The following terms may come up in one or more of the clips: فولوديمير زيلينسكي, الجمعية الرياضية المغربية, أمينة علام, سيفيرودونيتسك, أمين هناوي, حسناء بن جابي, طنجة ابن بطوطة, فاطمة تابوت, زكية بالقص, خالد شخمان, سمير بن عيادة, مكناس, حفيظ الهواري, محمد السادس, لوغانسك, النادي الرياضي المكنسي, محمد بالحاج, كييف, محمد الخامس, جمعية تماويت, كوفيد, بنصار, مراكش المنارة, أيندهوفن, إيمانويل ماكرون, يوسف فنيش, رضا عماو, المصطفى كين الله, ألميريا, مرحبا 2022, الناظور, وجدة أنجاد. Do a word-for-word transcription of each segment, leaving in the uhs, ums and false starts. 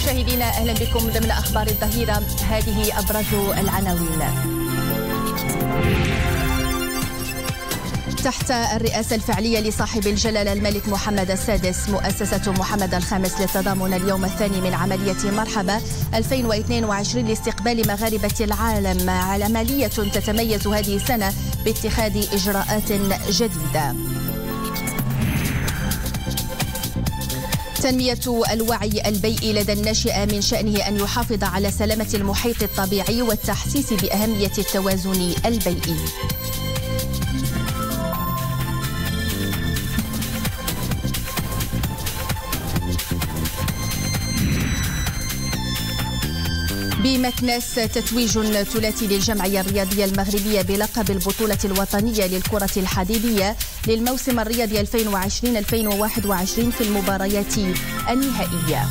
مشاهدينا أهلا بكم ضمن أخبار الظهيرة. هذه أبرز العناوين. تحت الرئاسة الفعلية لصاحب الجلالة الملك محمد السادس، مؤسسة محمد الخامس للتضامن اليوم الثاني من عملية مرحبا ألفين واثنين وعشرين لاستقبال مغاربة العالم، عملية تتميز هذه السنة باتخاذ إجراءات جديدة. تنمية الوعي البيئي لدى الناشئة من شأنه أن يحافظ على سلامة المحيط الطبيعي والتحسيس بأهمية التوازن البيئي. بمكناس تتويج ثلاثي للجمعية الرياضية المغربية بلقب البطولة الوطنية للكرة الحديدية للموسم الرياضي ألفين وعشرين ألفين وواحد وعشرين في المباريات النهائية.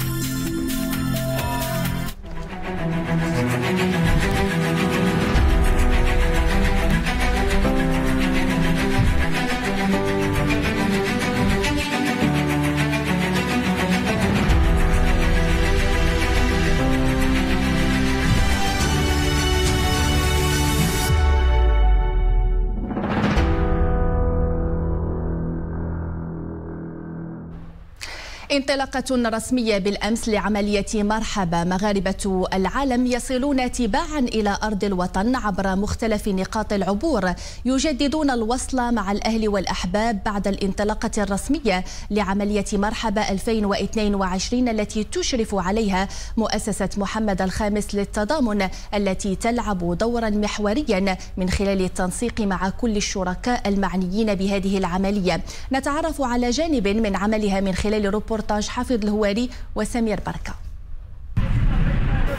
انطلاقة رسمية بالأمس لعملية مرحبا، مغاربة العالم يصلون تباعا إلى أرض الوطن عبر مختلف نقاط العبور، يجددون الوصل مع الأهل والأحباب بعد الانطلاقة الرسمية لعملية مرحبا ألفين واثنين وعشرين التي تشرف عليها مؤسسة محمد الخامس للتضامن، التي تلعب دورا محوريا من خلال التنسيق مع كل الشركاء المعنيين بهذه العملية. نتعرف على جانب من عملها من خلال روبورت حفيظ الهواري وسمير بركة.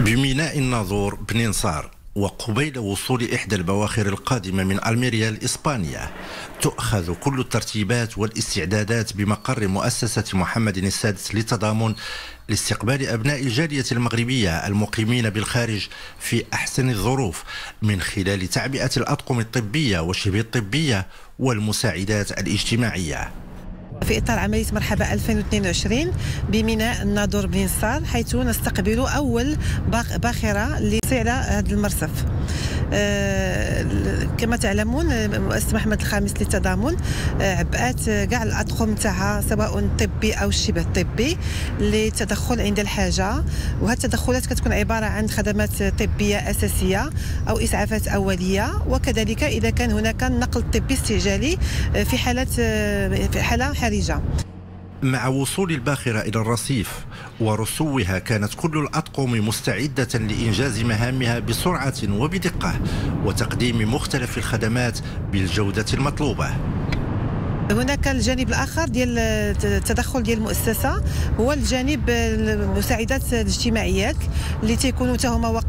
بميناء الناظور بننصار، وقبيل وصول إحدى البواخر القادمة من ألميريا لإسبانيا، تؤخذ كل الترتيبات والاستعدادات بمقر مؤسسة محمد السادس للتضامن لاستقبال أبناء الجالية المغربية المقيمين بالخارج في أحسن الظروف، من خلال تعبئة الأطقم الطبية وشبه الطبية والمساعدات الاجتماعية. في إطار عملية مرحبا ألفين واثنين وعشرين بميناء الناظور بنصار، حيث نستقبل أول باخرة لصعلة هذا المرصف. كما تعلمون مؤسسة محمد الخامس للتضامن عبأت كاع الأطقم تاعها سواء طبي أو شبه طبي للتدخل عند الحاجة، وهذه التدخلات كتكون عبارة عن خدمات طبية أساسية أو إسعافات أولية، وكذلك إذا كان هناك نقل طبي استعجالي في حالة في حالة حرجة. مع وصول الباخرة إلى الرصيف ورسوها، كانت كل الأطقم مستعدة لإنجاز مهامها بسرعة وبدقة وتقديم مختلف الخدمات بالجودة المطلوبة. هناك الجانب الآخر ديال التدخل ديال المؤسسة، هو الجانب المساعدات الاجتماعيات اللي تيكونوا حتى هما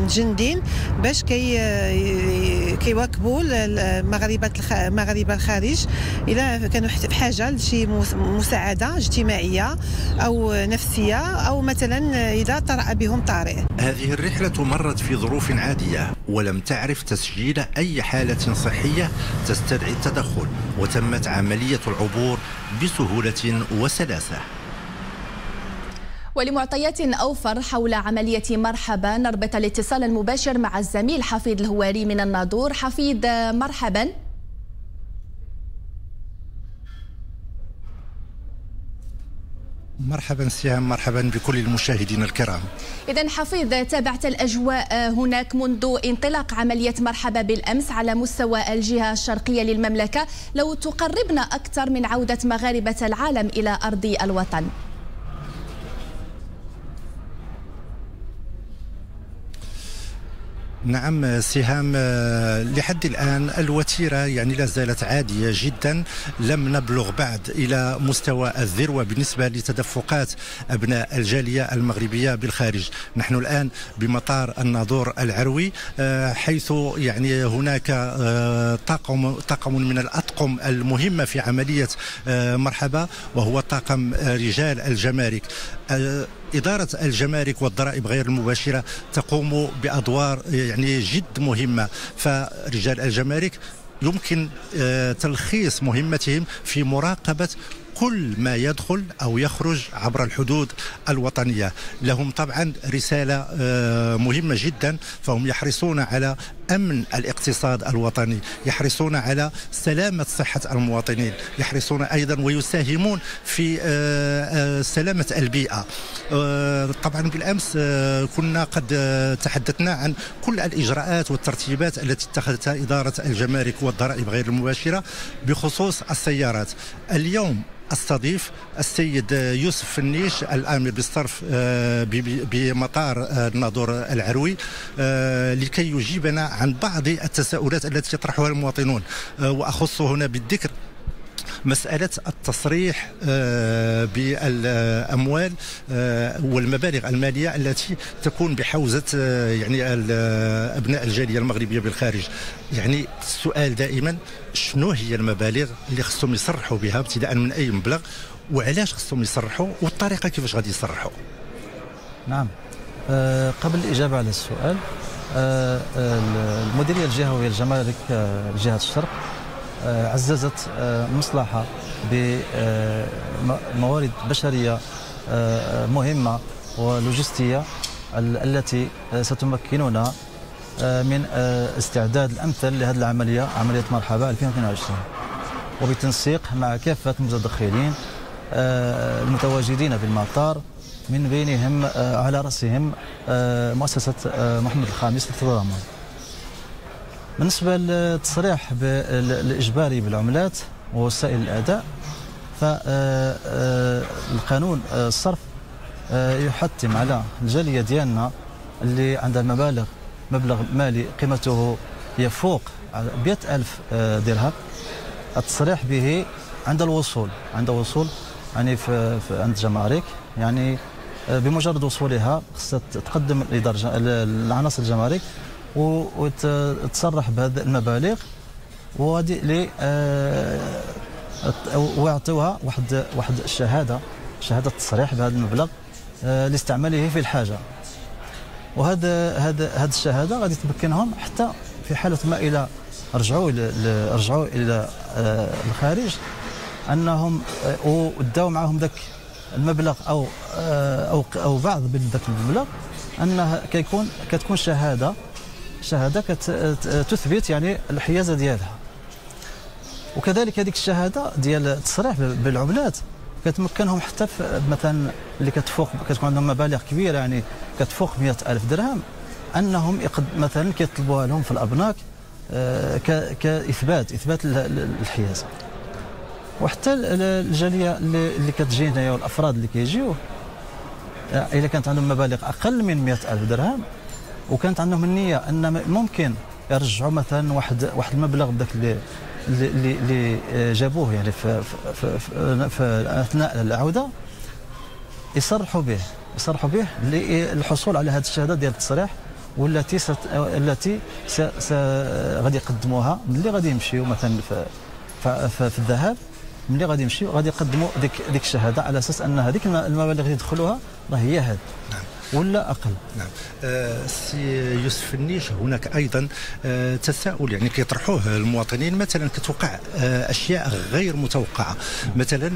متجندين باش كي كيواكبوا المغاربة المغاربة الخارج إلا كانوا في حاجة لشي مساعدة اجتماعية أو نفسية، أو مثلا إذا طرأ بهم طارئ. هذه الرحلة مرت في ظروف عادية، ولم تعرف تسجيل أي حالة صحية تستدعي التدخل، وتمت عملية العبور بسهولة وسلاسة. ولمعطيات أوفر حول عملية مرحبا نربط الاتصال المباشر مع الزميل حفيظ الهواري من الناظور. حفيظ مرحبا. مرحبا سهام، مرحبا بكل المشاهدين الكرام. إذن حفيظ، تابعت الأجواء هناك منذ انطلاق عملية مرحبا بالأمس على مستوى الجهة الشرقية للمملكة، لو تقربنا أكثر من عودة مغاربة العالم إلى أرض الوطن. نعم سهام، لحد الآن الوتيرة يعني لا زالت عادية جدا، لم نبلغ بعد إلى مستوى الذروة بالنسبة لتدفقات أبناء الجالية المغربية بالخارج. نحن الآن بمطار الناظور العروي، حيث يعني هناك طاقم طاقم من الأطقم المهمة في عملية مرحبا، وهو طاقم رجال الجمارك. إدارة الجمارك والضرائب غير المباشرة تقوم بأدوار يعني جد مهمة، فرجال الجمارك يمكن تلخيص مهمتهم في مراقبة كل ما يدخل أو يخرج عبر الحدود الوطنية. لهم طبعا رسالة مهمة جدا، فهم يحرصون على أمن الاقتصاد الوطني، يحرصون على سلامة صحة المواطنين، يحرصون أيضا ويساهمون في سلامة البيئة. طبعا بالأمس كنا قد تحدثنا عن كل الإجراءات والترتيبات التي اتخذتها إدارة الجمارك والضرائب غير المباشرة بخصوص السيارات. اليوم استضيف السيد يوسف فنيش الامر بالصرف بمطار الناظور العروي لكي يجيبنا عن بعض التساؤلات التي يطرحها المواطنون، واخص هنا بالذكر مسألة التصريح بالأموال والمبالغ المالية التي تكون بحوزة يعني أبناء الجالية المغربية بالخارج. يعني السؤال دائما شنو هي المبالغ اللي خصهم يصرحوا بها ابتداء من أي مبلغ، وعلاش خصهم يصرحوا، والطريقة كيفاش غادي يصرحوا. نعم، أه قبل الإجابة على السؤال، أه المديرية الجهوية الجمارك جهة الشرق عززت مصلحة بموارد بشرية مهمة ولوجستية التي ستمكننا من استعداد الأمثل لهذه العملية، عملية مرحبا ألفين واثنين وعشرين، وبالتنسيق مع كافة المتدخلين المتواجدين في المطار، من بينهم على رأسهم مؤسسة محمد الخامس للتضامن. بالنسبة للتصريح بالإجباري بالعملات ووسائل الأداء، فالقانون الصرف يحتم على الجالية ديالنا اللي عندها مبالغ مبلغ مالي قيمته يفوق مئة ألف درهم التصريح به عند الوصول، عند وصول يعني في عند الجمارك. يعني بمجرد وصولها خصها تقدم الإدارة العناصر الجمارك وتصرح بهذه المبالغ وغادي ويعطيوها واحد واحد الشهاده، شهاده التصريح بهذا المبلغ لاستعماله في الحاجه. وهذا هذا هذه الشهاده غادي تمكنهم حتى في حاله ما الى رجعوا رجعوا الى الخارج انهم وداو معهم ذاك المبلغ او او او بعض من ذاك المبلغ، انها كيكون كتكون شهاده شهادة تثبت يعني الحيازة ديالها. وكذلك هذيك الشهادة ديال التصريح بالعملات كتمكنهم حتى مثلا اللي كتفوق كتكون عندهم مبالغ كبيرة يعني كتفوق مئة ألف درهم، أنهم مثلا كيطلبوها لهم في الأبناك كإثبات إثبات الحيازة. وحتى الجالية اللي كتجي هنايا والأفراد اللي كيجيو إذا كانت عندهم مبالغ أقل من مئة ألف درهم وكانت عندهم النيه ان ممكن يرجعوا مثلا واحد واحد المبلغ ذاك اللي اللي اللي جابوه يعني في في, في, في اثناء العوده، يصرحوا به يصرحوا به للحصول على هذه الشهاده ديال التصريح، والتي ست التي س س غادي يقدموها ملي غادي يمشيو مثلا في في, في, في الذهاب. ملي غادي يمشيو غادي يقدموا ديك ديك الشهاده على اساس ان هذيك المبالغ اللي يدخلوها راه هي هذه ولا أقل. نعم. آه سي يوسف فنيش، هناك أيضا آه تساؤل يعني كيطرحوه المواطنين، مثلا كتوقع آه أشياء غير متوقعة. مثلا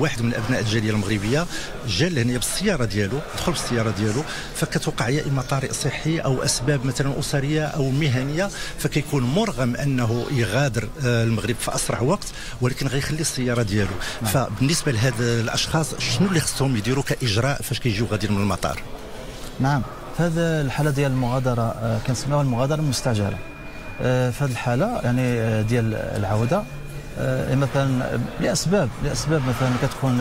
واحد من أبناء الجالية المغربية جا لهنا بالسيارة ديالو، دخل بالسيارة ديالو، فكتوقع يا إما طارئ صحي أو أسباب مثلا أسرية أو مهنية، فكيكون مرغم أنه يغادر آه المغرب في أسرع وقت، ولكن غيخلي السيارة ديالو. نعم. فبالنسبة لهاد الأشخاص شنو اللي خصهم يديروا كإجراء فاش كيجيو غاديين من المطار؟ نعم، في هذا الحالة ديال المغادرة كنسميوها المغادرة المستعجلة. في هذه الحالة يعني ديال العودة مثلا لأسباب لأسباب مثلا كتكون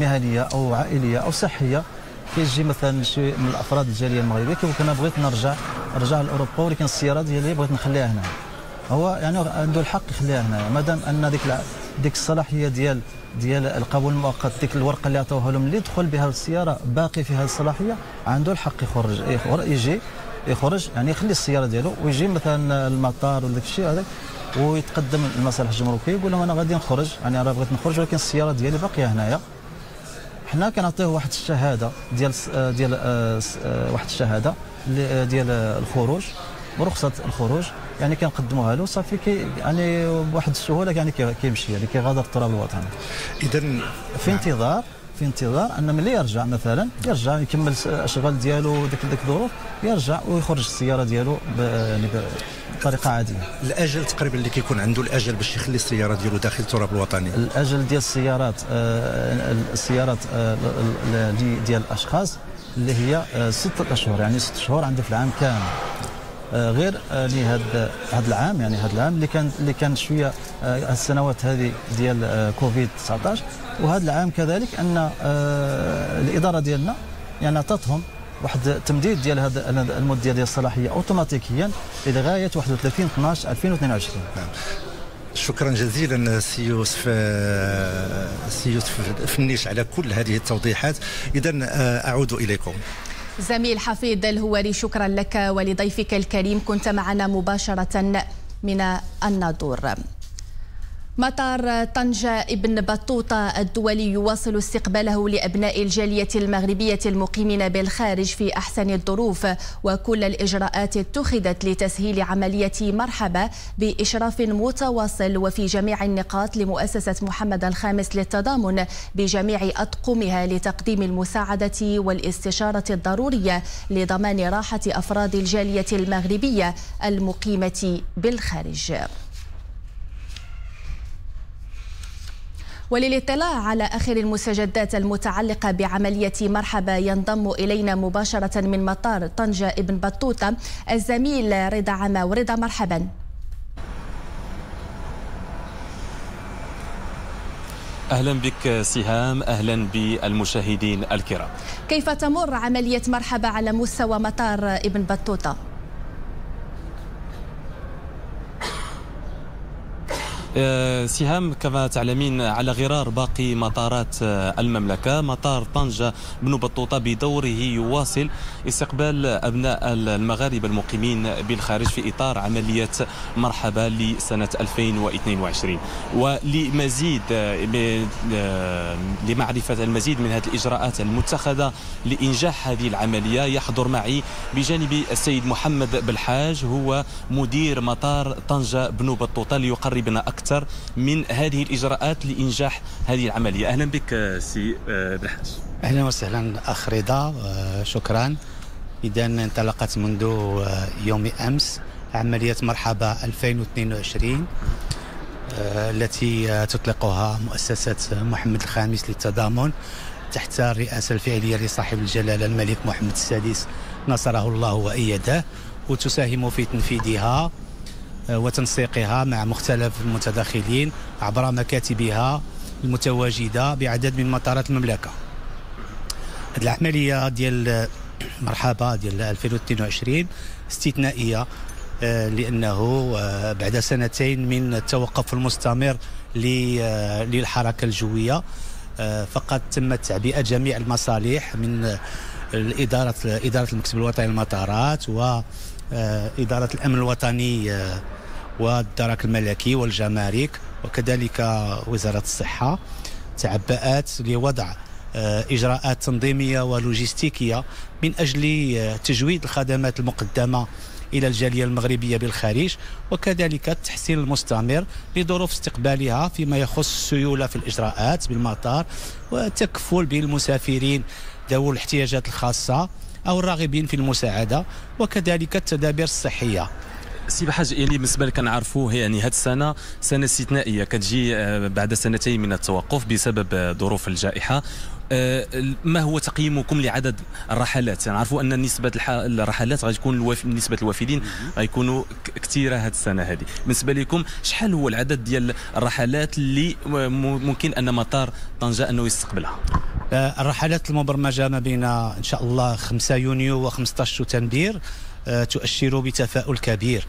مهنية أو عائلية أو صحية، كيجي مثلا شي من الأفراد الجالية المغربية كيقول لك أنا بغيت نرجع نرجع لأوروبا، ولكن السيارة ديالي بغيت نخليها هنا. هو يعني عنده الحق يخليها هنا مادام أن ديك ديك الصلاحية ديال ديال القبول المؤقت، ديك الورقه اللي عطاوها لهم اللي دخل بها السياره باقي فيها الصلاحيه، عنده الحق يخرج يجي يخرج يعني يخلي السياره ديالو ويجي مثلا المطار ولا داك الشيء هذاك، ويتقدم للمصالح الجمركيه يقول لهم انا غادي نخرج، يعني راه بغيت نخرج ولكن السياره ديالي باقيه هنايا. حنا كنعطيه واحد الشهاده ديال ديال واحد الشهاده ديال الخروج ورخصه الخروج يعني كنقدموها له صافي كي يعني بواحد السهوله يعني كيمشي يعني كيغادر التراب الوطني. اذا في انتظار في انتظار ان ملي يرجع مثلا يرجع يكمل الاشغال ديالو ديك ديك الظروف يرجع ويخرج السياره ديالو بطريقه عاديه. الاجل تقريبا اللي كيكون عنده الاجل باش يخلي السياره ديالو داخل التراب الوطني؟ الاجل ديال السيارات السيارات ديال الاشخاص اللي هي ستة اشهر، يعني ست شهور عنده في العام كامل غير لهذا هذا العام، يعني هذا العام اللي كان اللي كان شويه السنوات هذه ديال كوفيد تسعطاش، وهذا العام كذلك ان الاداره ديالنا يعني عطاتهم واحد التمديد ديال هذا المده ديال الصلاحيه اوتوماتيكيا لغايه واحد وثلاثين اثناعش ألفين واثنين وعشرين. شكرا جزيلا سي يوسف سي يوسف فنيش على كل هذه التوضيحات. اذا اعود اليكم زميل حفيظ الهواري، شكرا لك ولضيفك الكريم، كنت معنا مباشرة من الناظور. مطار طنجة ابن بطوطة الدولي يواصل استقباله لأبناء الجالية المغربية المقيمين بالخارج في أحسن الظروف، وكل الإجراءات اتخذت لتسهيل عملية مرحبا بإشراف متواصل وفي جميع النقاط لمؤسسة محمد الخامس للتضامن بجميع أطقمها لتقديم المساعدة والاستشارة الضرورية لضمان راحة أفراد الجالية المغربية المقيمة بالخارج. وللاطلاع على آخر المستجدات المتعلقة بعملية مرحبا ينضم إلينا مباشرة من مطار طنجة ابن بطوطة الزميل رضا عماو. رضا مرحبا. أهلا بك سهام، أهلا بالمشاهدين الكرام. كيف تمر عملية مرحبا على مستوى مطار ابن بطوطة؟ سهام كما تعلمين على غرار باقي مطارات المملكة، مطار طنجة بن بطوطة بدوره يواصل استقبال أبناء المغاربة المقيمين بالخارج في إطار عملية مرحبا لسنة ألفين واثنين وعشرين. ولمزيد لمعرفة المزيد من هذه الإجراءات المتخذة لإنجاح هذه العملية يحضر معي بجانب السيد محمد بالحاج هو مدير مطار طنجة بن بطوطة ليقربنا أكثر أكثر من هذه الإجراءات لإنجاح هذه العملية. أهلا بك سي بالحاج. أهلا وسهلا أخ رضا، شكرا. إذا انطلقت منذ يوم أمس عملية مرحبا ألفين واثنين وعشرين التي تطلقها مؤسسة محمد الخامس للتضامن تحت الرئاسة الفعلية لصاحب الجلالة الملك محمد السادس نصره الله وأيده، وتساهم في تنفيذها وتنسيقها مع مختلف المتداخلين عبر مكاتبها المتواجدة بعدد من مطارات المملكة. هذه العملية ديال مرحبا ديال ألفين واثنين وعشرين استثنائية لأنه بعد سنتين من التوقف المستمر للحركة الجوية فقد تمت تعبئة جميع المصالح من إدارة إدارة المكتب الوطني للمطارات و إدارة الأمن الوطني والدرك الملكي والجمارك وكذلك وزارة الصحة، تعبأت لوضع إجراءات تنظيمية ولوجستيكية من أجل تجويد الخدمات المقدمة إلى الجالية المغربية بالخارج، وكذلك التحسين المستمر لظروف استقبالها فيما يخص السيولة في الإجراءات بالمطار والتكفل بالمسافرين ذوي الاحتياجات الخاصة أو الراغبين في المساعدة، وكذلك التدابير الصحية. سي بحاج اللي بالنسبه لك كنعرفوه يعني هذه السنه سنه استثنائيه كتجي بعد سنتين من التوقف بسبب ظروف الجائحه، ما هو تقييمكم لعدد الرحلات؟ نعرفوا يعني ان نسبه الرحلات غتكون نسبه الوافدين غيكونوا كثيره هذه السنه هذه، بالنسبه لكم شحال هو العدد ديال الرحلات اللي ممكن ان مطار طنجه انه يستقبلها؟ الرحلات المبرمجه ما بين ان شاء الله خمسة يونيو و15 شتنبير تؤشر بتفاؤل كبير،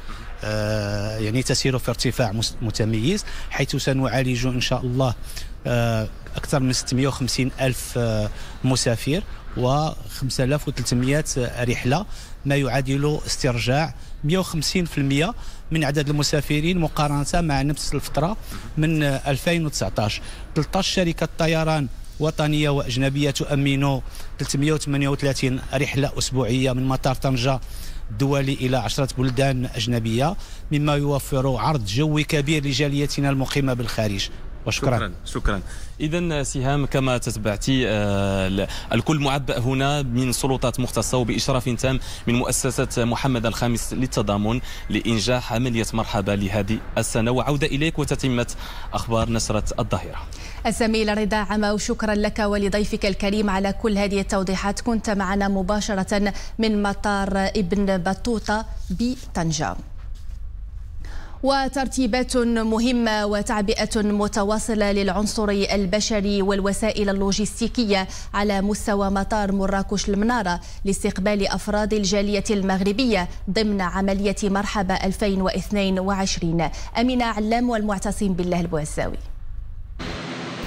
يعني تسير في ارتفاع متميز، حيث سنعالج إن شاء الله أكثر من ستمائة وخمسين ألف مسافر و خمسة آلاف وثلاثمائة رحلة، ما يعادل استرجاع مائة وخمسين بالمائة من عدد المسافرين مقارنة مع نفس الفترة من ألفين وتسعطاش. ثلاثطاش شركة طيران وطنية وأجنبية تؤمن ثلاثمائة وثمانية وثلاثين رحلة أسبوعية من مطار طنجة الدولي إلى عشرة بلدان أجنبية، مما يوفر عرض جوي كبير لجاليتنا المقيمة بالخارج. وشكرا. شكرا, شكرا. إذا سهام كما تتبعتي الكل معبأ هنا من سلطات مختصة وبإشراف تام من مؤسسة محمد الخامس للتضامن لإنجاح عملية مرحبا لهذه السنة. وعودة إليك وتتمة أخبار نشرة الظهيرة. الزميل رضا عما، وشكرا لك ولضيفك الكريم على كل هذه التوضيحات. كنت معنا مباشرة من مطار ابن بطوطة بطنجة. وترتيبات مهمة وتعبئة متواصلة للعنصر البشري والوسائل اللوجستيكية على مستوى مطار مراكش المنارة لاستقبال أفراد الجالية المغربية ضمن عملية مرحبا ألفين واثنين وعشرين. أمينة علام والمعتصم بالله البوزاوي.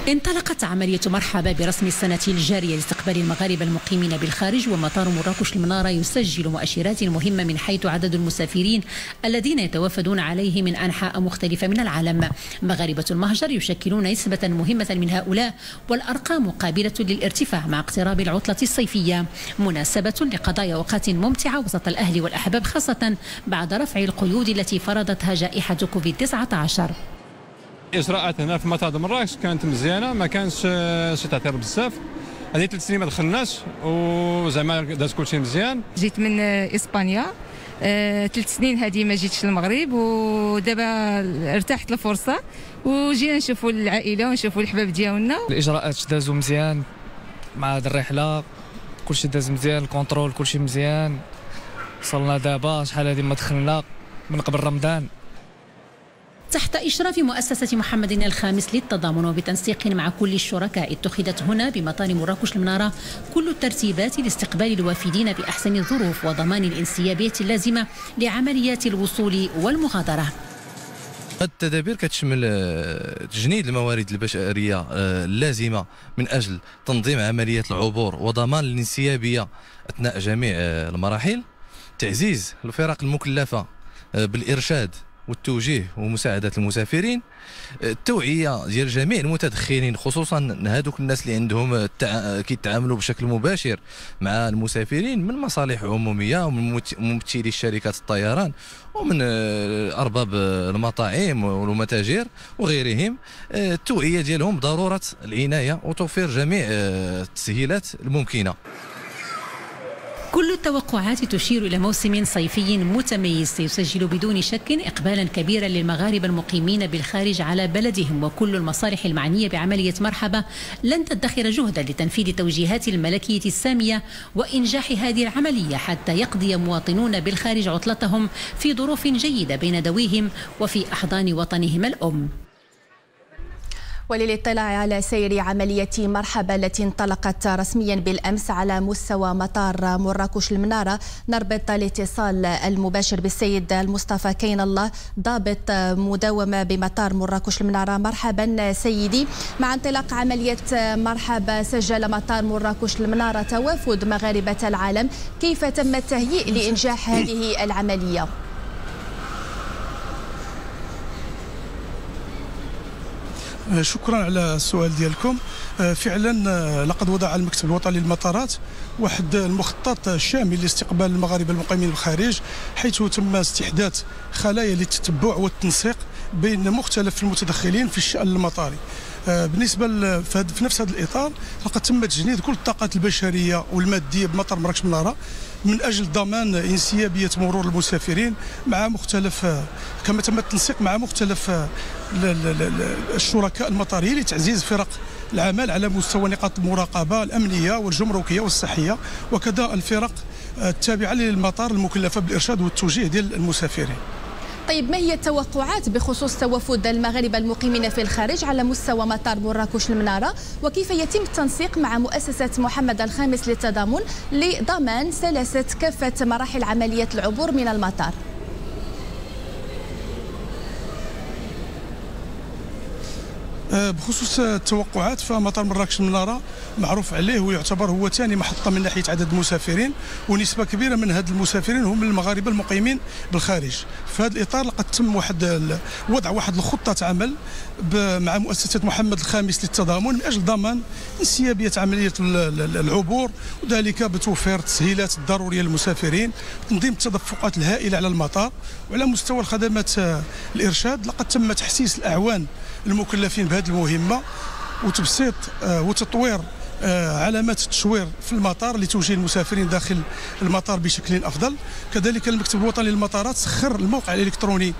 انطلقت عملية مرحبا برسم السنة الجارية لاستقبال المغاربة المقيمين بالخارج، ومطار مراكش المنارة يسجل مؤشرات مهمة من حيث عدد المسافرين الذين يتوافدون عليه من أنحاء مختلفة من العالم. مغاربة المهجر يشكلون نسبة مهمة من هؤلاء، والأرقام قابلة للارتفاع مع اقتراب العطلة الصيفية، مناسبة لقضاء أوقات ممتعة وسط الأهل والأحباب، خاصة بعد رفع القيود التي فرضتها جائحة كوفيد تسعة عشر. الاجراءات هنا في مطار مراكش كانت مزيانه، ما كانش شي تعطير بزاف، هذه ثلاث سنين ما دخلناش وزعما داز كلشي مزيان. جيت من اسبانيا ثلاث سنين هذه ما جيتش للمغرب، ودابا ارتحت الفرصه وجينا نشوفوا العائله ونشوفوا الحباب ديالنا. الاجراءات دازوا مزيان مع هذه الرحله، كلشي داز مزيان، الكونترول كلشي مزيان. وصلنا دابا شحال هذه ما دخلنا من قبل رمضان. تحت إشراف مؤسسة محمد الخامس للتضامن وبتنسيق مع كل الشركاء، اتخذت هنا بمطار مراكش المنارة كل الترتيبات لاستقبال الوافدين بأحسن الظروف وضمان الانسيابية اللازمة لعمليات الوصول والمغادرة. التدابير كتشمل تجنيد الموارد البشرية اللازمة من أجل تنظيم عمليات العبور وضمان الانسيابية أثناء جميع المراحل، تعزيز الفرق المكلفة بالإرشاد والتوجيه ومساعدة المسافرين، التوعية ديال جميع المتدخلين خصوصا هذوك الناس اللي عندهم التع... كيتعاملوا بشكل مباشر مع المسافرين من مصالح عمومية ومن ممثلي شركات الطيران ومن أرباب المطاعم والمتاجر وغيرهم، التوعية ديالهم بضرورة العناية وتوفير جميع التسهيلات الممكنة. كل التوقعات تشير إلى موسم صيفي متميز سيسجل بدون شك إقبالا كبيرا للمغاربة المقيمين بالخارج على بلدهم، وكل المصالح المعنية بعملية مرحبا لن تدخر جهدا لتنفيذ توجيهات الملكية السامية وإنجاح هذه العملية حتى يقضي مواطنون بالخارج عطلتهم في ظروف جيدة بين دويهم وفي أحضان وطنهم الأم. وللاطلاع على سير عملية مرحبا التي انطلقت رسميا بالأمس على مستوى مطار مراكش المنارة، نربط الاتصال المباشر بالسيد المصطفى كين الله ضابط مداومة بمطار مراكش المنارة. مرحبا سيدي، مع انطلاق عملية مرحبا سجل مطار مراكش المنارة توافد مغاربة العالم، كيف تم التهيئ لإنجاح هذه العملية؟ شكرا على السؤال ديالكم. فعلا لقد وضع المكتب الوطني للمطارات واحد المخطط شامل لاستقبال المغاربه المقيمين بالخارج، حيث تم استحداث خلايا للتتبع والتنسيق بين مختلف المتدخلين في الشأن المطاري. بالنسبه في نفس هذا الاطار لقد تم تجنيد كل الطاقات البشريه والماديه بمطار مراكش منارة من اجل ضمان انسيابيه مرور المسافرين مع مختلف، كما تم التنسيق مع مختلف الشركاء المطاريين لتعزيز فرق العمل على مستوى نقاط المراقبه الامنيه والجمركيه والصحيه، وكذا الفرق التابعه للمطار المكلفه بالارشاد والتوجيه ديال المسافرين. طيب، ما هي التوقعات بخصوص توافد المغاربة المقيمين في الخارج على مستوى مطار مراكش المنارة، وكيف يتم التنسيق مع مؤسسة محمد الخامس للتضامن لضمان سلاسة كافة مراحل عملية العبور من المطار؟ بخصوص التوقعات فمطار مراكش المنارة معروف عليه ويعتبر هو ثاني محطة من ناحية عدد المسافرين، ونسبة كبيرة من هاد المسافرين هم المغاربة المقيمين بالخارج. في هذا الإطار لقد تم واحد وضع واحد الخطة عمل مع مؤسسة محمد الخامس للتضامن من أجل ضمان انسيابية عملية العبور، وذلك بتوفير التسهيلات الضرورية للمسافرين، تنظيم التدفقات الهائلة على المطار. وعلى مستوى الخدمات الإرشاد لقد تم تحسيس الأعوان المكلفين بهذه المهمة وتبسيط وتطوير علامات التشوير في المطار لتوجيه المسافرين داخل المطار بشكل أفضل. كذلك المكتب الوطني للمطارات سخر الموقع الإلكتروني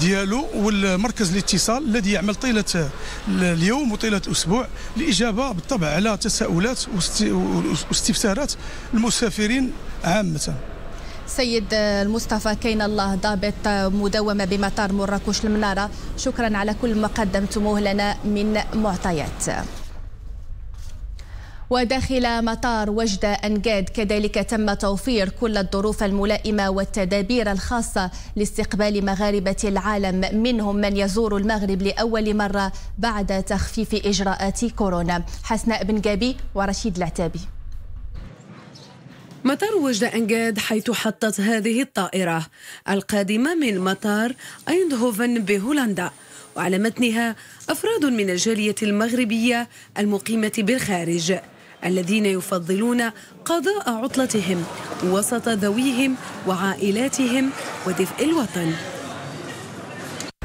ديالو والمركز الاتصال الذي يعمل طيلة اليوم وطيلة الأسبوع لإجابة بالطبع على تساؤلات واستفسارات المسافرين عامة. سيد المصطفى كين الله، ضابط مداومة بمطار مراكش المنارة، شكرا على كل ما قدمتموه لنا من معطيات. وداخل مطار وجدة أنجاد كذلك تم توفير كل الظروف الملائمة والتدابير الخاصة لاستقبال مغاربة العالم، منهم من يزور المغرب لأول مرة بعد تخفيف إجراءات كورونا. حسناء بن جابي ورشيد العتابي. مطار وجدة أنجاد حيث حطت هذه الطائرة القادمة من مطار أيندهوفن بهولندا، وعلى متنها أفراد من الجالية المغربية المقيمة بالخارج الذين يفضلون قضاء عطلتهم وسط ذويهم وعائلاتهم ودفء الوطن.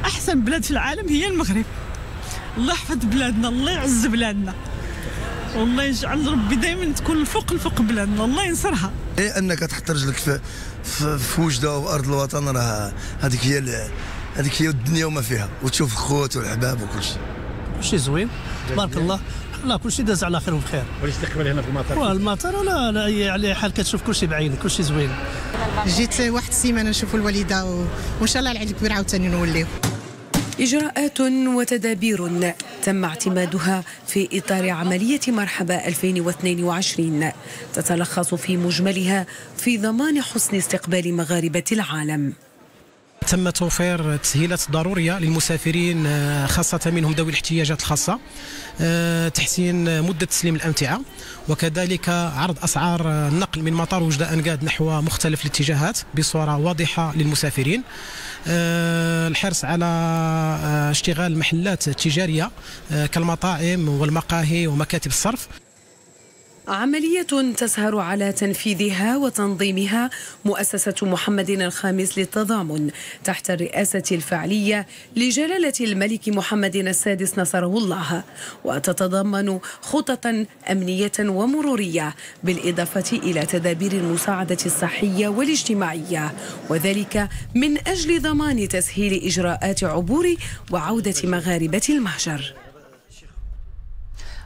أحسن بلاد في العالم هي المغرب، الله يحفظ بلادنا، الله يعز بلادنا، والله يجعل ربي دائما تكون فوق الفوق بلادنا، الله ينصرها. إيه أنك تحط رجلك في, في, في وجدة وفي أرض الوطن، راه هذيك هي هذيك هي الدنيا وما فيها، وتشوف الخوت والحباب وكل شيء. كل شيء زوين، تبارك الله، الله كل شيء داز على خير وبخير. والاستقبال هنا في المطار؟ واه المطار لا لا يعني حال كتشوف كل شيء بعينك، كل شيء زوين. جيت واحد السيمانه نشوف الوالده و... وان شاء الله العيد الكبير عاوتاني نوليو. إجراءات وتدابير تم اعتمادها في إطار عملية مرحبا ألفين واثنين وعشرين تتلخص في مجملها في ضمان حسن استقبال مغاربة العالم. تم توفير تسهيلات ضرورية للمسافرين خاصة منهم ذوي الاحتياجات الخاصة، تحسين مدة تسليم الأمتعة، وكذلك عرض أسعار النقل من مطار وجدة أنجاد نحو مختلف الاتجاهات بصورة واضحة للمسافرين، الحرص على اشتغال المحلات التجارية كالمطاعم والمقاهي ومكاتب الصرف. عملية تسهر على تنفيذها وتنظيمها مؤسسة محمد الخامس للتضامن تحت الرئاسة الفعلية لجلالة الملك محمد السادس نصره الله، وتتضمن خططا أمنية ومرورية بالإضافة إلى تدابير المساعدة الصحية والاجتماعية، وذلك من أجل ضمان تسهيل إجراءات عبور وعودة مغاربة المهجر.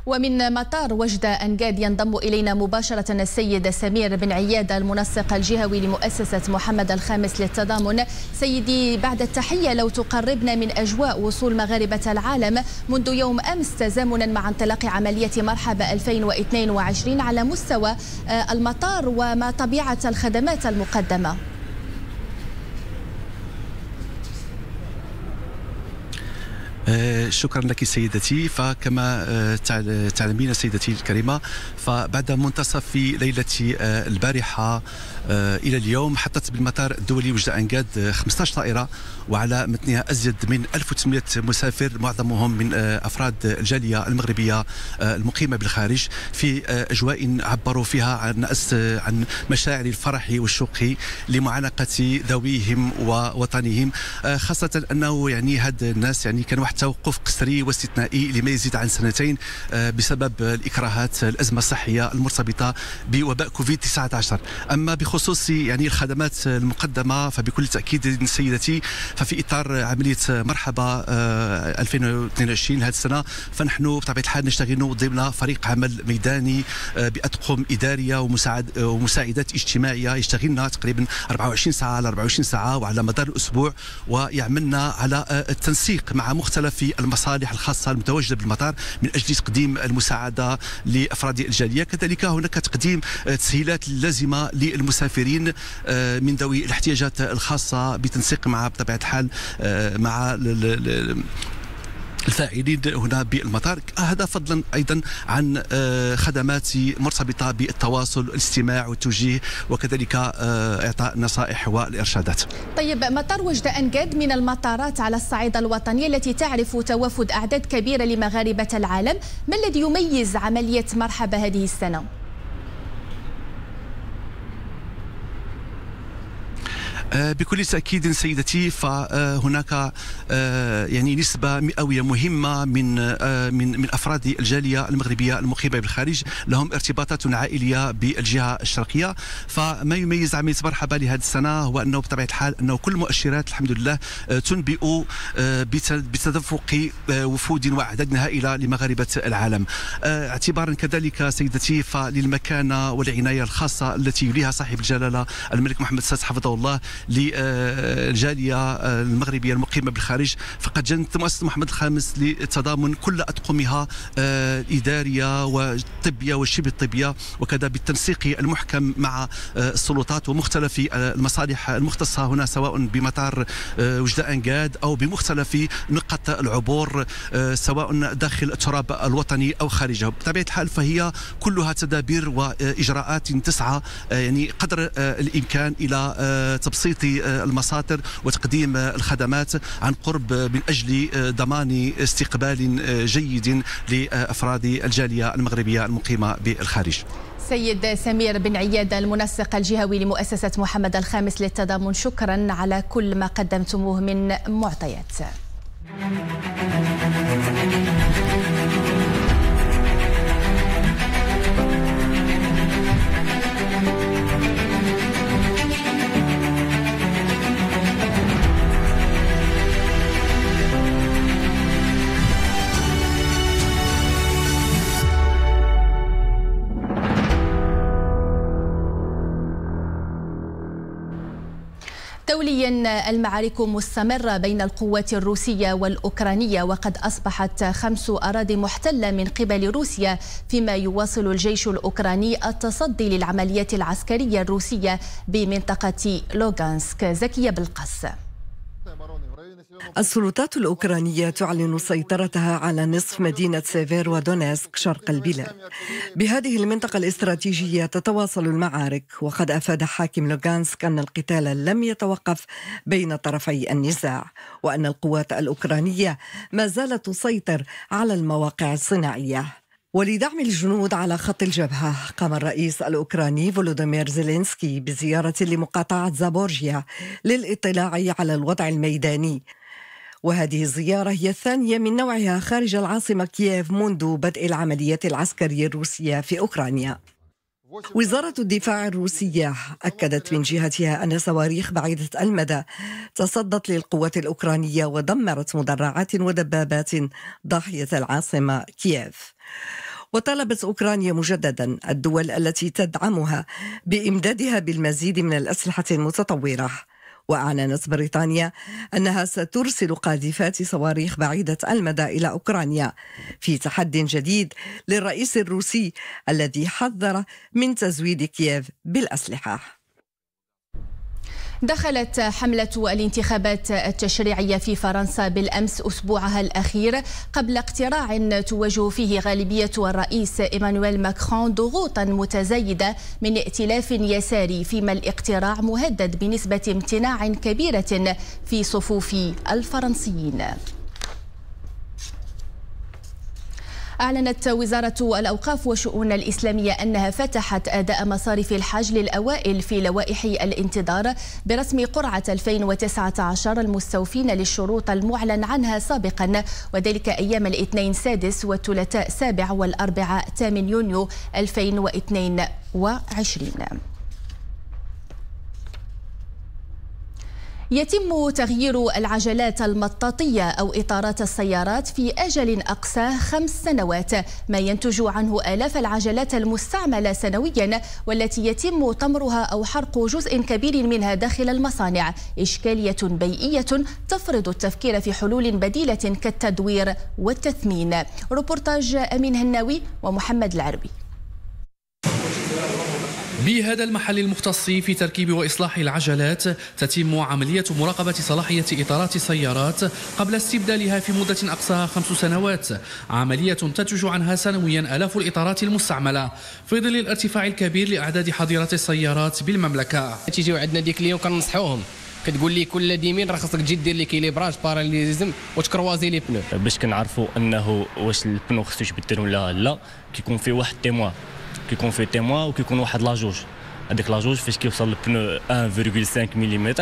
ومن مطار وجدة أنجاد ينضم إلينا مباشرة السيد سمير بن عيادة المنسق الجهوي لمؤسسة محمد الخامس للتضامن. سيدي بعد التحية، لو تقربنا من أجواء وصول مغاربة العالم منذ يوم أمس تزامنا مع انطلاق عملية مرحبا ألفين واثنين وعشرين على مستوى المطار وما طبيعة الخدمات المقدمة. شكرا لك سيدتي. فكما تعلمين سيدتي الكريمة، فبعد منتصف ليلة البارحة إلى اليوم حطت بالمطار الدولي وجدة أنجاد خمسة عشر طائرة وعلى متنها أزيد من ألف وثمانمائة مسافر، معظمهم من أفراد الجالية المغربية المقيمة بالخارج، في أجواء عبروا فيها عن عن مشاعر الفرح والشوق لمعانقة ذويهم ووطنهم، خاصة أنه يعني هاد الناس يعني كان واحد توقف قسري واستثنائي لما يزيد عن سنتين بسبب الإكراهات، الأزمة الصحية المرتبطة بوباء كوفيد تسعة عشر. أما بخصوص يعني الخدمات المقدمة فبكل تأكيد سيدتي، ففي إطار عملية مرحبا ألفين واثنين وعشرين هذه السنة، فنحن بطبيعة الحال نشتغل ضمن فريق عمل ميداني بأطقم إدارية ومساعد ومساعدات اجتماعية يشتغلنا تقريبا أربعة وعشرين ساعة على أربعة وعشرين ساعة وعلى مدار الأسبوع، ويعملنا على التنسيق مع مختلف المصالح الخاصة المتواجدة بالمطار من أجل تقديم المساعدة لأفراد الجالية. كذلك هناك تقديم تسهيلات اللازمة للمسافرين من ذوي الاحتياجات الخاصة بتنسيق مع بطبيعة الحال مع الفاعلين هنا بالمطار، هذا فضلا ايضا عن خدمات مرتبطه بالتواصل الاستماع والتوجيه وكذلك اعطاء النصائح والارشادات. طيب، مطار وجدة أنجاد من المطارات على الصعيد الوطني التي تعرف توافد اعداد كبيره لمغاربه العالم، ما الذي يميز عمليه مرحبا هذه السنه؟ بكل تأكيد سيدتي، فهناك يعني نسبة مئوية مهمة من من من أفراد الجالية المغربية المقيمة بالخارج، لهم ارتباطات عائلية بالجهة الشرقية. فما يميز عملية مرحبا لهذه السنة هو أنه بطبيعة الحال أنه كل المؤشرات الحمد لله تنبئ بتدفق وفود وأعداد هائلة لمغاربة العالم، اعتبارا كذلك سيدتي فللمكانة والعناية الخاصة التي يوليها صاحب الجلالة الملك محمد السادس حفظه الله للجالية المغربية المقيمة بالخارج. فقد جنت مؤسسة محمد الخامس لتضامن كل أطقمها الإدارية والطبية والشبه الطبية، وكذا بالتنسيق المحكم مع السلطات ومختلف المصالح المختصة هنا، سواء بمطار وجدة أنجاد أو بمختلف نقط العبور، سواء داخل التراب الوطني أو خارجه. بطبيعة الحال فهي كلها تدابير وإجراءات تسعى يعني قدر الإمكان إلى تبسيط المساطر وتقديم الخدمات عن قرب من أجل ضمان استقبال جيد لأفراد الجالية المغربية المقيمة بالخارج. سيد سمير بن عيادة، المنسق الجهوي لمؤسسة محمد الخامس للتضامن، شكرا على كل ما قدمتموه من معطيات. دوليا المعارك مستمرة بين القوات الروسية والأوكرانية، وقد أصبحت خمس أراضي محتلة من قبل روسيا، فيما يواصل الجيش الأوكراني التصدي للعمليات العسكرية الروسية بمنطقة لوغانسك. زكية بالقص. السلطات الأوكرانية تعلن سيطرتها على نصف مدينة سيفيرودونيتسك شرق البلاد. بهذه المنطقة الاستراتيجية تتواصل المعارك، وقد أفاد حاكم لوغانسك أن القتال لم يتوقف بين طرفي النزاع، وأن القوات الأوكرانية ما زالت تسيطر على المواقع الصناعية. ولدعم الجنود على خط الجبهة، قام الرئيس الأوكراني فولوديمير زيلينسكي بزيارة لمقاطعة زابورجيا للاطلاع على الوضع الميداني، وهذه الزيارة هي الثانية من نوعها خارج العاصمة كييف منذ بدء العمليات العسكرية الروسية في أوكرانيا. وزارة الدفاع الروسية أكدت من جهتها أن صواريخ بعيدة المدى تصدت للقوات الأوكرانية ودمرت مدرعات ودبابات ضاحية العاصمة كييف. وطالبت أوكرانيا مجددا الدول التي تدعمها بإمدادها بالمزيد من الأسلحة المتطورة، وأعلنت بريطانيا أنها سترسل قاذفات صواريخ بعيدة المدى إلى أوكرانيا، في تحدي جديد للرئيس الروسي الذي حذر من تزويد كييف بالأسلحة. دخلت حملة الانتخابات التشريعية في فرنسا بالأمس أسبوعها الأخير، قبل اقتراع تواجه فيه غالبية الرئيس إيمانويل ماكرون ضغوطا متزايدة من ائتلاف يساري، فيما الاقتراع مهدد بنسبة امتناع كبيرة في صفوف الفرنسيين. أعلنت وزارة الأوقاف والشؤون الإسلامية أنها فتحت أداء مصاريف الحج للأوائل في لوائح الانتظار برسم قرعة ألفين وتسعة عشر المستوفين للشروط المعلن عنها سابقا، وذلك أيام الاثنين السادس والثلاثاء السابع والأربعاء الثامن يونيو ألفين واثنين وعشرين. يتم تغيير العجلات المطاطية أو إطارات السيارات في أجل أقصاه خمس سنوات، ما ينتج عنه آلاف العجلات المستعملة سنويا، والتي يتم طمرها أو حرق جزء كبير منها داخل المصانع. إشكالية بيئية تفرض التفكير في حلول بديلة كالتدوير والتثمين. روبورتاج أمين هناوي ومحمد العربي. بهذا المحل المختص في تركيب وإصلاح العجلات تتم عملية مراقبة صلاحية إطارات السيارات قبل استبدالها في مدة أقصاها خمس سنوات، عملية تنتج عنها سنويا آلاف الإطارات المستعملة في ظل الارتفاع الكبير لأعداد حاضرات السيارات بالمملكة. تيجيو عندنا ديك اليوم كنصحوهم، كتقول لي كل ديمين راه خاصك تجي دير لي كيليبراج باراليزم وتكروازي لي بنو باش كنعرفوا انه واش البنو خصو يتبدل ولا لا. كيكون في واحد تيموا كيكون في تيموا وكيكون واحد لاجوج، هذيك لاجوج فاش كيوصل البنو واحد فاصل خمسة ملم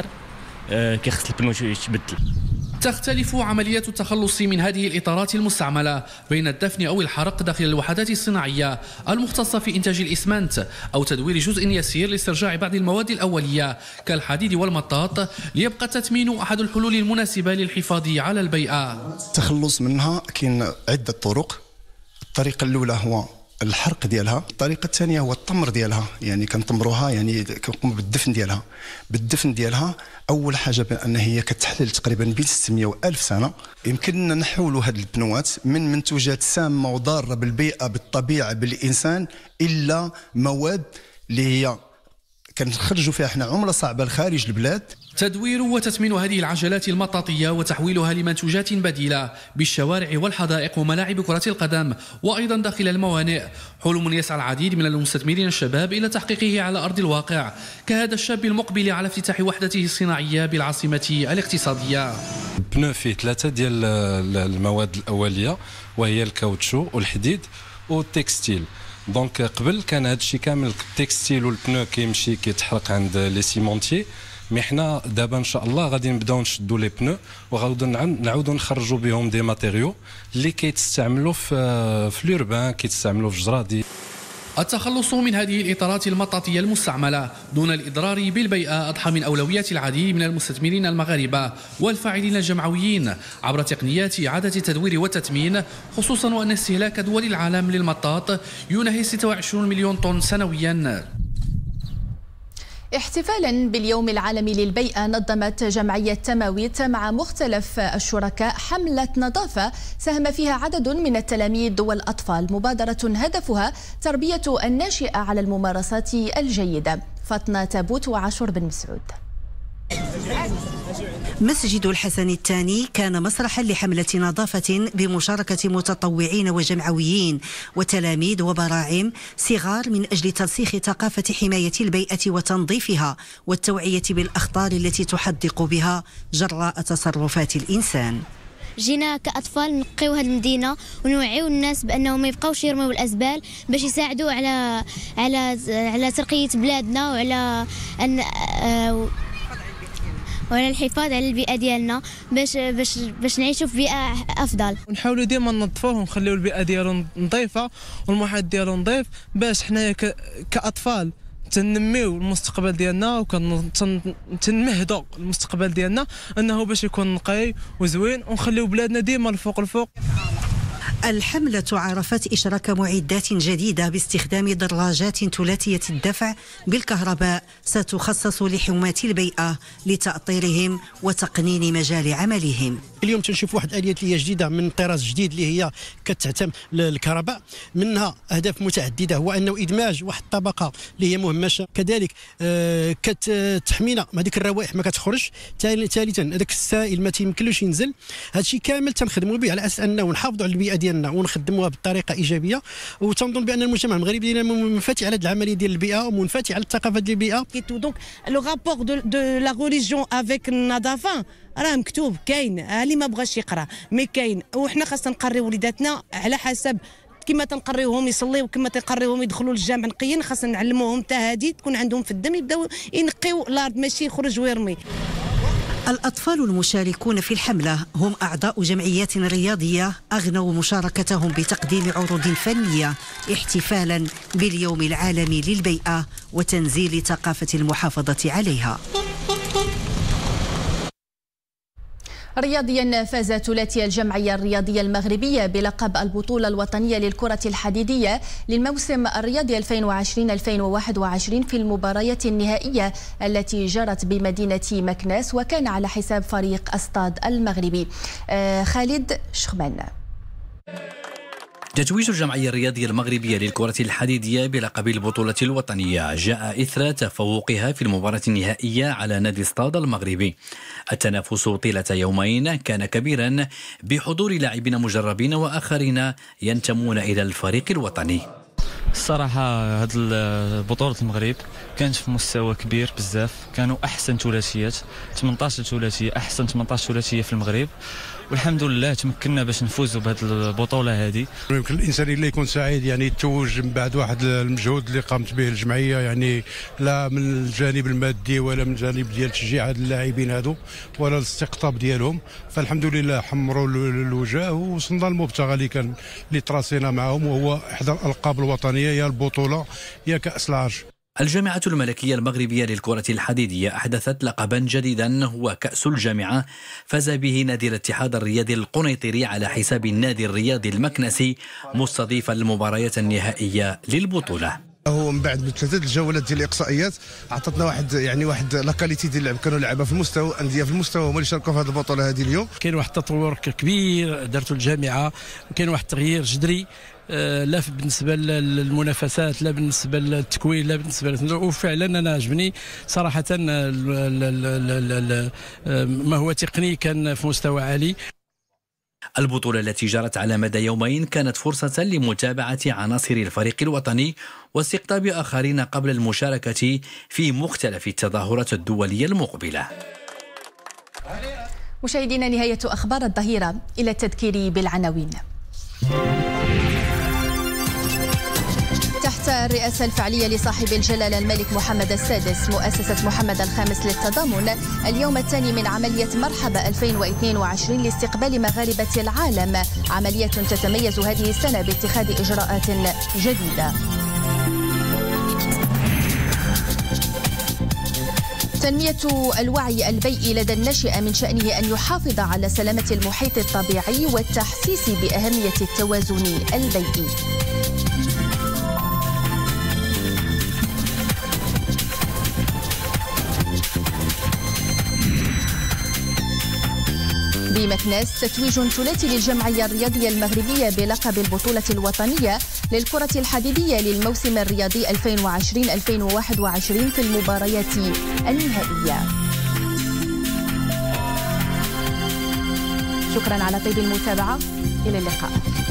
كيخص البنو يتبدل. تختلف عملية التخلص من هذه الإطارات المستعملة بين الدفن أو الحرق داخل الوحدات الصناعية المختصة في إنتاج الإسمنت أو تدوير جزء يسير لاسترجاع بعض المواد الأولية كالحديد والمطاط، ليبقى التثمين أحد الحلول المناسبة للحفاظ على البيئة. التخلص منها كاين عدة طرق، الطريقة الأولى هو الحرق ديالها، الطريقة الثانية هو التمر ديالها، يعني كنتمروها يعني كنقوم بالدفن ديالها. بالدفن ديالها أول حاجة بأن هي كتحلل تقريبا بين ستمية وألف سنة، يمكننا نحولوا هذه البنوات من منتوجات سامة وضارة بالبيئة بالطبيعة بالإنسان إلا مواد اللي هي كنخرجوا فيها احنا عملة صعبة لخارج البلاد. تدوير وتثمين هذه العجلات المطاطية وتحويلها لمنتوجات بديلة بالشوارع والحدائق وملاعب كرة القدم وأيضا داخل الموانئ، حلم يسعى العديد من المستثمرين الشباب إلى تحقيقه على أرض الواقع، كهذا الشاب المقبل على افتتاح وحدته الصناعية بالعاصمة الاقتصادية. البنو فيه ثلاثة ديال المواد الأولية وهي الكاوتشو والحديد والتكستيل، دونك قبل كان هذا الشيء كامل التكستيل والبنو كيمشي كيتحرق عند لي سيمونتي، مي حنا دابا ان شاء الله غادي نبداو نشدوا لي بنو وغادي نعاودوا نخرجوا بهم دي ماتيريو اللي كيتستعملوا في في لوربان كيتستعملوا في الجرادي. التخلص من هذه الإطارات المطاطية المستعملة دون الإضرار بالبيئة أضحى من أولويات العديد من المستثمرين المغاربة والفاعلين الجمعويين عبر تقنيات إعادة التدوير والتثمين، خصوصا وأن استهلاك دول العالم للمطاط يناهز ستة وعشرين مليون طن سنويا. احتفالا باليوم العالمي للبيئة نظمت جمعية تماويت مع مختلف الشركاء حملة نظافة ساهم فيها عدد من التلاميذ والأطفال، مبادرة هدفها تربية الناشئة على الممارسات الجيدة. فاطمة تابوت وعاشور بن مسعود. مسجد الحسن الثاني كان مسرحا لحملة نظافة بمشاركة متطوعين وجمعويين وتلاميذ وبراعم صغار من أجل ترسيخ ثقافة حماية البيئة وتنظيفها والتوعية بالأخطار التي تحدق بها جراء تصرفات الإنسان. جينا كأطفال نقيو هذه المدينة ونوعيو الناس بأنهم ما يبقاوش يرميو الأزبال باش يساعدوا على على على ترقية بلادنا وعلى أن وعلى الحفاظ على البيئه ديالنا باش باش باش نعيشوا في بيئه افضل. ونحاولوا ديما ننظفوه ونخليو البيئه ديالو نظيفه والمحيط ديالو نظيف باش حنايا كاطفال تنميو المستقبل ديالنا وكنتمهدوا المستقبل ديالنا انه باش يكون نقي وزوين ونخليو بلادنا ديما الفوق الفوق. الحملة عرفت إشراك معدات جديدة باستخدام دراجات ثلاثية الدفع بالكهرباء ستخصص لحماة البيئة لتأطيرهم وتقنين مجال عملهم. اليوم تنشوف واحد آلية اللي هي جديدة من طراز جديد اللي هي كتعتمد الكهرباء، منها أهداف متعددة هو أنه إدماج واحد الطبقة اللي هي مهمشة، كذلك آه كتحمينا هذيك الروائح ما كتخرجش، ثالثا هذاك السائل ما تيمكنلوش ينزل. هذا الشيء كامل تنخدموا به على أساس أنه نحافظوا على البيئة ديالنا ونخدموها بطريقه ايجابيه، وتنظن بان المجتمع المغربي ديالنا منفتح على هذه العمليه ديال البيئه ومنفتح على الثقافه ديال البيئه. دونك لو رابور دو لا ريليجيون افيك النظافه راه مكتوب كاين، اللي ما بغاش يقرا مي كاين، وحنا خاصنا نقريو وليداتنا على حسب كما تنقريوهم يصليو كما تنقريوهم يدخلوا للجامع نقيين، خاصنا نعلموهم حتى هذه تكون عندهم في الدم يبداو ينقيو الارض ماشي يخرج ويرمي. الأطفال المشاركون في الحملة هم أعضاء جمعيات رياضية أغنوا مشاركتهم بتقديم عروض فنية احتفالا باليوم العالمي للبيئة وتنزيل ثقافة المحافظة عليها. رياضيا فاز ثلاثي الجمعية الرياضية المغربية بلقب البطولة الوطنية للكرة الحديدية للموسم الرياضي ألفين وعشرين ألفين وواحد وعشرين في المباراة النهائية التي جرت بمدينة مكناس وكان على حساب فريق أسطاد المغربي. خالد شخمان. تتويج الجمعية الرياضية المغربية للكرة الحديدية بلقب البطولة الوطنية جاء إثر تفوقها في المباراة النهائية على نادي سطاد المغربي. التنافس طيلة يومين كان كبيرا بحضور لاعبين مجربين وآخرين ينتمون إلى الفريق الوطني. الصراحة هاد بطولة المغرب كانت في مستوى كبير بزاف، كانوا أحسن ثلاثيات، ثمانية عشر ثلاثية، أحسن ثمانية عشر ثلاثية في المغرب، والحمد لله تمكنا باش نفوزوا بهاد البطولة هذه. يمكن الإنسان إلا يكون سعيد يعني يتوج من بعد واحد المجهود اللي قامت به الجمعية، يعني لا من الجانب المادي ولا من الجانب ديال تشجيع هاد اللاعبين هادو ولا الاستقطاب ديالهم، فالحمد لله حمروا الوجه ووصلنا للمبتغى اللي كان اللي تراسينا معاهم، وهو إحدى الألقاب الوطنية يا البطولة يا كأس العرش. الجامعة الملكية المغربية للكرة الحديدية أحدثت لقبا جديدا هو كأس الجامعة، فاز به نادي الاتحاد الرياضي القنيطري على حساب النادي الرياضي المكنسي مستضيفا المباريات النهائية للبطولة. هو من بعد ثلاثه الجولات ديال الاقصائيات عطاتنا واحد يعني واحد لاكاليتي ديال اللعب، كانوا لعبه في المستوى انديه في المستوى هما اللي شاركوا في هذه البطوله هذه. اليوم كاين واحد التطور كبير دارته الجامعه، وكاين واحد التغيير جذري لا بالنسبه للمنافسات لا بالنسبه للتكوين لا بالنسبه، وفعلا انا عجبني صراحه ما هو تقني كان في مستوى عالي. البطولة التي جرت على مدى يومين كانت فرصة لمتابعة عناصر الفريق الوطني واستقطاب آخرين قبل المشاركة في مختلف التظاهرات الدولية المقبلة. مشاهدينا، نهاية أخبار الظهيرة، إلى التذكير بالعناوين. تحت الرئاسة الفعلية لصاحب الجلالة الملك محمد السادس، مؤسسة محمد الخامس للتضامن اليوم الثاني من عملية مرحبا ألفين واثنين وعشرين لاستقبال مغاربة العالم، عملية تتميز هذه السنة باتخاذ إجراءات جديدة. تنمية الوعي البيئي لدى النشئة من شأنه أن يحافظ على سلامة المحيط الطبيعي والتحسيس بأهمية التوازن البيئي. بمكناس تتويج ثلاثي للجمعية الرياضية المغربية بلقب البطولة الوطنية للكرة الحديدية للموسم الرياضي ألفين وعشرين ألفين وواحد وعشرين في المباريات النهائية. شكرا على طيب المتابعة، إلى اللقاء.